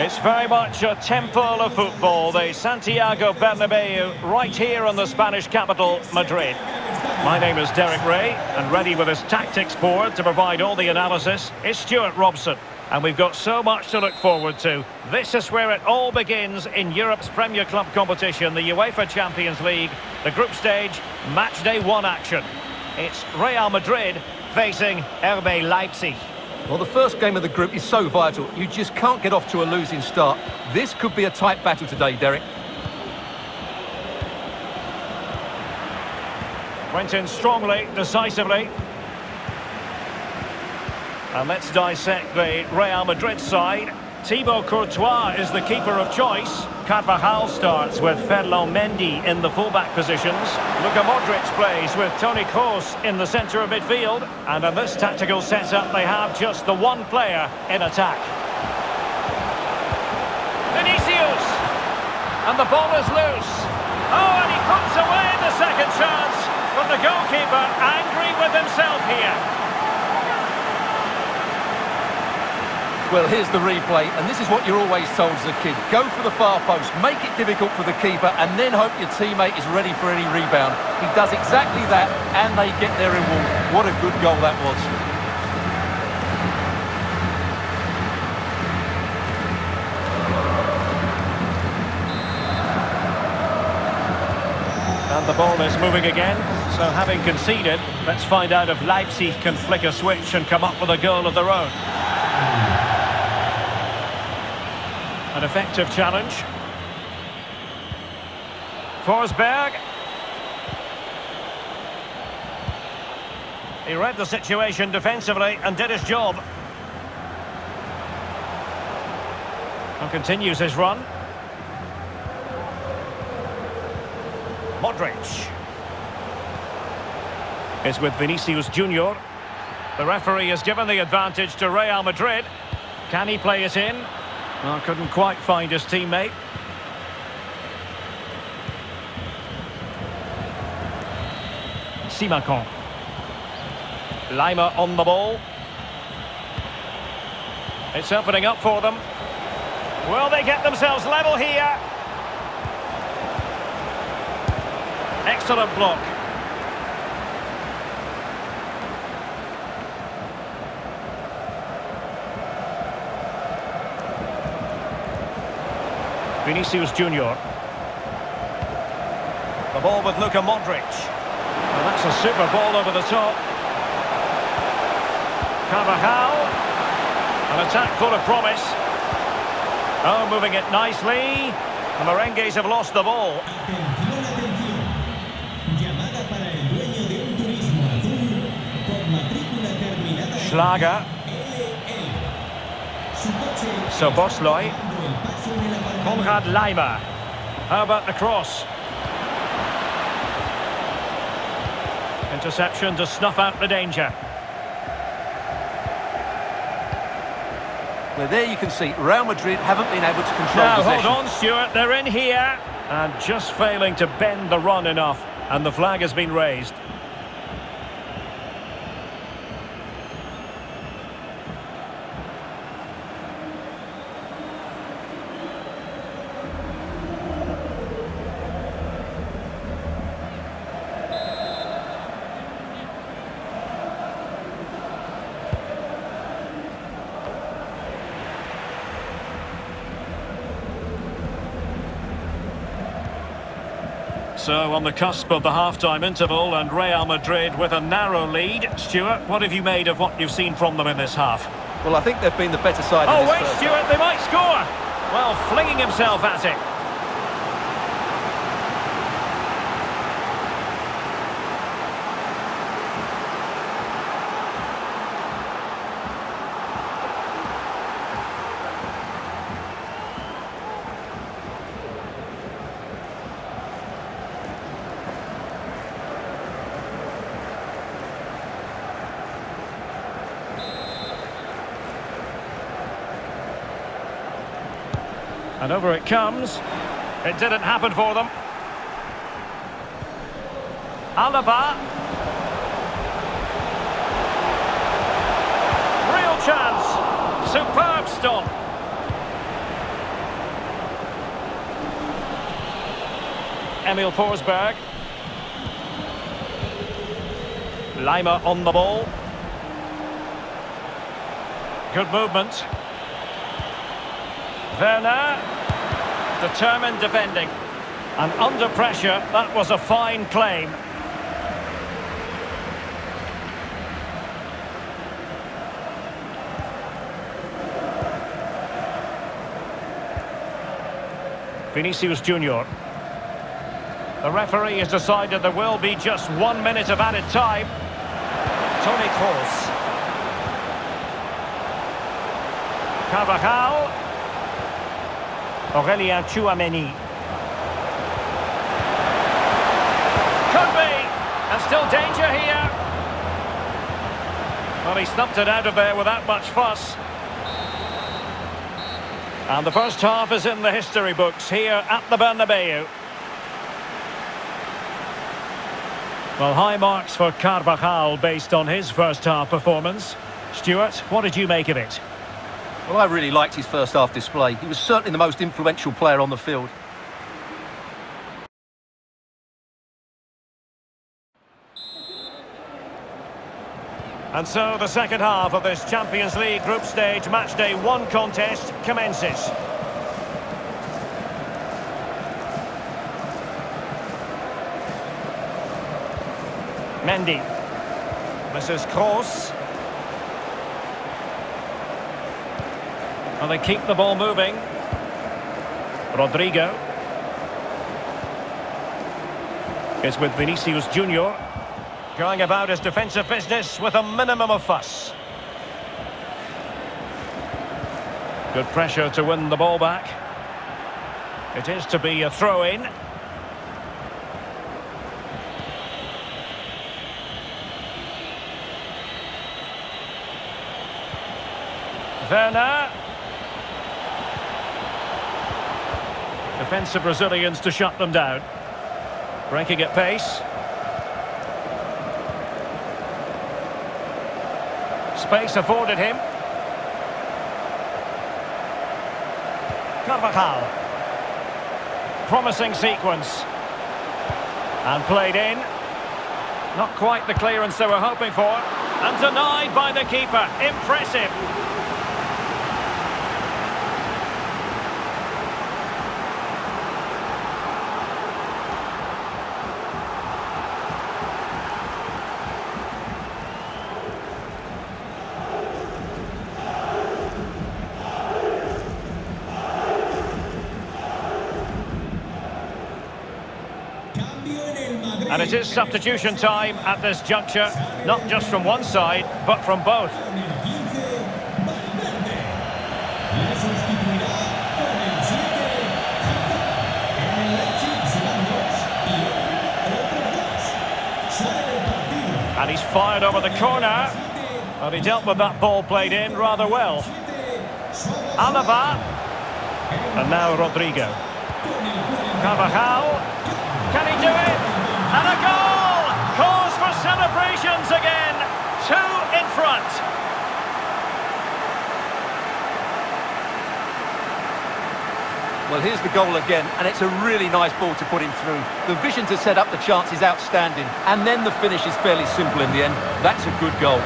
It's very much a temple of football, the Santiago Bernabeu, right here on the Spanish capital, Madrid. My name is Derek Ray, and ready with his tactics board to provide all the analysis is Stuart Robson. And we've got so much to look forward to. This is where it all begins in Europe's Premier Club competition, the UEFA Champions League, the group stage, match day one action. It's Real Madrid facing RB Leipzig. Well, the first game of the group is so vital. You just can't get off to a losing start. This could be a tight battle today, Derek. Went in strongly, decisively. And let's dissect the Real Madrid side. Thibaut Courtois is the keeper of choice. Carvajal starts with Ferlon Mendy in the fullback positions. Luka Modric plays with Toni Kroos in the centre of midfield. And in this tactical setup, they have just the one player in attack. Vinicius! And the ball is loose. Oh, and he puts away the second chance. But the goalkeeper angry with himself here. Well, here's the replay, and this is what you're always told as a kid. Go for the far post, make it difficult for the keeper, and then hope your teammate is ready for any rebound. He does exactly that, and they get their reward. What a good goal that was. And the ball is moving again, so having conceded, let's find out if Leipzig can flick a switch and come up with a goal of their own. An effective challenge. Forsberg. He read the situation defensively and did his job. And continues his run. Modric. It's with Vinicius Junior. The referee has given the advantage to Real Madrid. Can he play it in? Well, couldn't quite find his teammate. Simakan. Lima on the ball. It's opening up for them. Will they get themselves level here? Excellent block. Vinicius Junior. The ball with Luka Modric. And that's a super ball over the top. Carvajal. An attack full of promise. Oh, moving it nicely. The Merengues have lost the ball. Schlager. So Bosloi. Konrad Leimer. How about the cross? Interception to snuff out the danger. Well, there you can see Real Madrid haven't been able to control possession. Now, hold on, Stuart. They're in here. And just failing to bend the run enough. And the flag has been raised. So, on the cusp of the half-time interval, and Real Madrid with a narrow lead. Stuart, what have you made of what you've seen from them in this half? Well, I think they've been the better side in this first. Oh, wait, Stuart, they might score! Well, flinging himself at it. And over it comes. It didn't happen for them. Alaba. Real chance. Superb stop. Emil Forsberg. Lima on the ball. Good movement. Werner, determined defending. And under pressure, that was a fine claim. Vinicius Junior. The referee has decided there will be just 1 minute of added time. Toni Kroos. Carvajal. Aurelien Chouameni. Could be. And still danger here. Well, he stumped it out of there without much fuss. And the first half is in the history books here at the Bernabeu. Well, high marks for Carvajal based on his first-half performance. Stuart, what did you make of it? Well, I really liked his first-half display. He was certainly the most influential player on the field. And so the second half of this Champions League group stage matchday 1 contest commences. Mendy. Mrs. Kroos. And they keep the ball moving. Rodrigo. It's with Vinicius Junior. Going about his defensive business with a minimum of fuss. Good pressure to win the ball back. It is to be a throw-in. Werner. Defensive resilience to shut them down. Breaking at pace. Space afforded him. Carvajal. Promising sequence. And played in. Not quite the clearance they were hoping for. And denied by the keeper. Impressive. And it is substitution time at this juncture, not just from one side, but from both. And he's fired over the corner, and he dealt with that ball played in rather well. Alaba, and now Rodrigo. Carvajal, can he do it? And a goal! Cause for celebrations again! 2 in front! Well, here's the goal again, and it's a really nice ball to put him through. The vision to set up the chance is outstanding, and then the finish is fairly simple in the end. That's a good goal.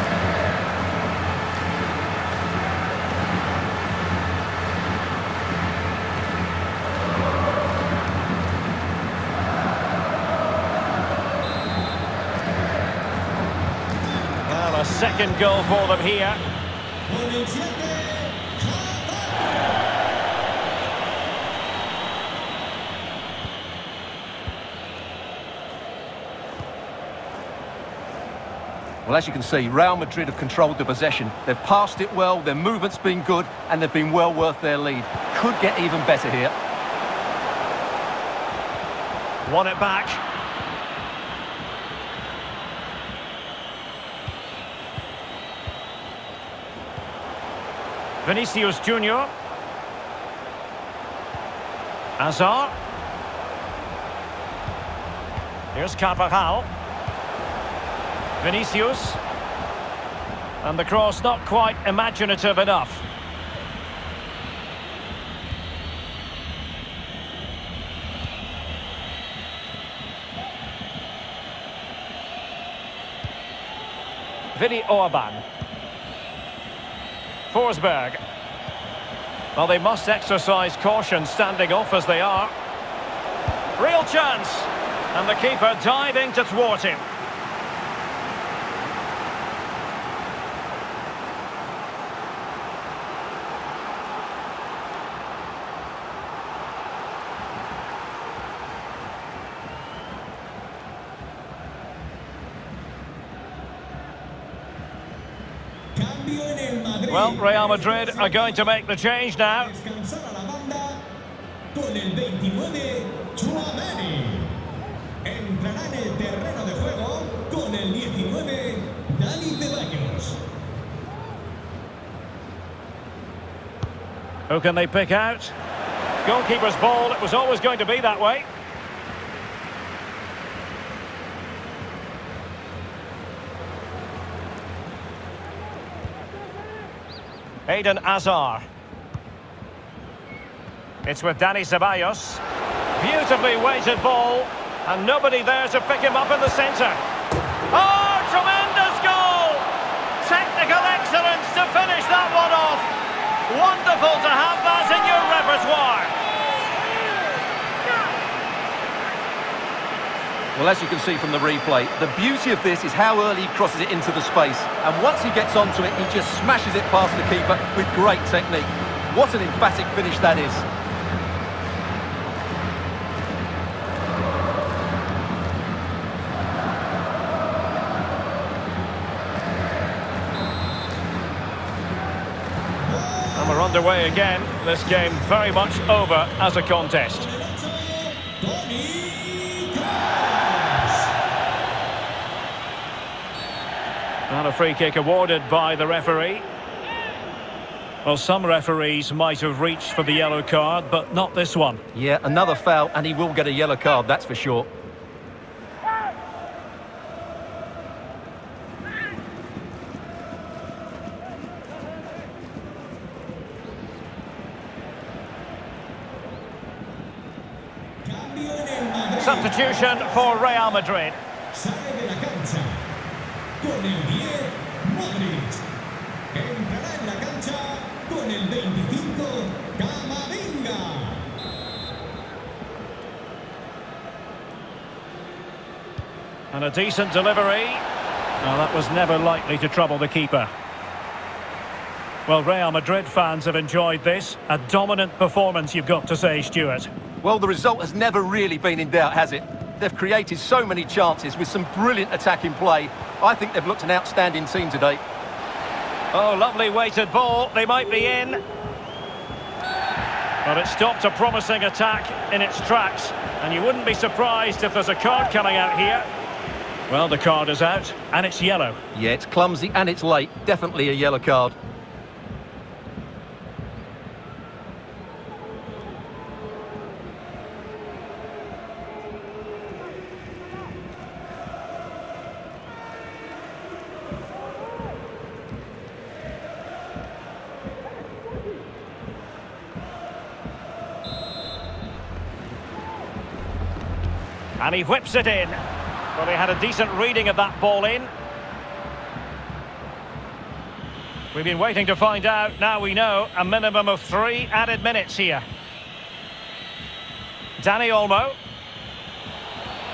Second goal for them here. Well, as you can see, Real Madrid have controlled the possession. They've passed it well, their movement's been good, and they've been well worth their lead. Could get even better here. Won it back. Vinicius Junior. Azar. Here's Carvajal. Vinicius. And the cross not quite imaginative enough. Willi Orban. Forsberg. Well, they must exercise caution standing off as they are. Real chance. And the keeper diving to thwart him. Well, Real Madrid are going to make the change now. Who can they pick out? Goalkeeper's ball, it was always going to be that way. Aidan Azar. It's with Danny Ceballos. Beautifully weighted ball, and nobody there to pick him up in the centre. Oh, tremendous goal! Technical excellence to finish that one off. Wonderful to have that in your repertoire. Well, as you can see from the replay, the beauty of this is how early he crosses it into the space. And once he gets onto it, he just smashes it past the keeper with great technique. What an emphatic finish that is. And we're underway again. This game very much over as a contest. And a free kick awarded by the referee. Well, some referees might have reached for the yellow card, but not this one. Yeah, another foul, and he will get a yellow card, that's for sure. Substitution for Real Madrid. And a decent delivery. Now, that was never likely to trouble the keeper. Well, Real Madrid fans have enjoyed this. A dominant performance, you've got to say, Stuart. Well, the result has never really been in doubt, has it? They've created so many chances with some brilliant attacking play. I think they've looked an outstanding team today. Oh, lovely weighted ball. They might be in. But it stopped a promising attack in its tracks. And you wouldn't be surprised if there's a card coming out here. Well, the card is out, and it's yellow. Yeah, it's clumsy and it's late. Definitely a yellow card. And he whips it in. Well, they had a decent reading of that ball in. We've been waiting to find out. Now we know a minimum of 3 added minutes here. Danny Olmo.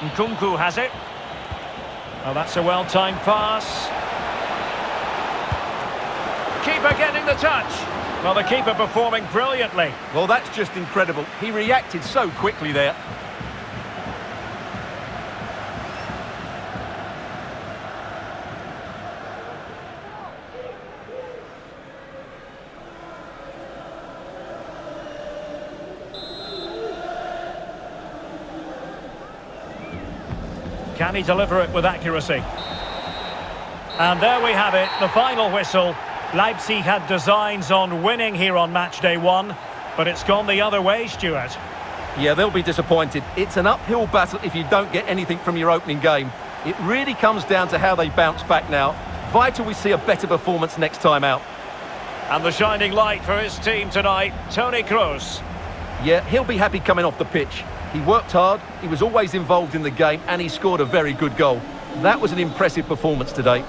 Nkunku has it. Oh, that's a well-timed pass. Keeper getting the touch. Well, the keeper performing brilliantly. Well, that's just incredible. He reacted so quickly there. Can he deliver it with accuracy? And there we have it, the final whistle. Leipzig had designs on winning here on match day 1, but it's gone the other way, Stuart. Yeah, they'll be disappointed. It's an uphill battle if you don't get anything from your opening game. It really comes down to how they bounce back now. Vital we see a better performance next time out. And the shining light for his team tonight, Toni Kroos. Yeah, he'll be happy coming off the pitch. He worked hard, he was always involved in the game, and he scored a very good goal. That was an impressive performance today.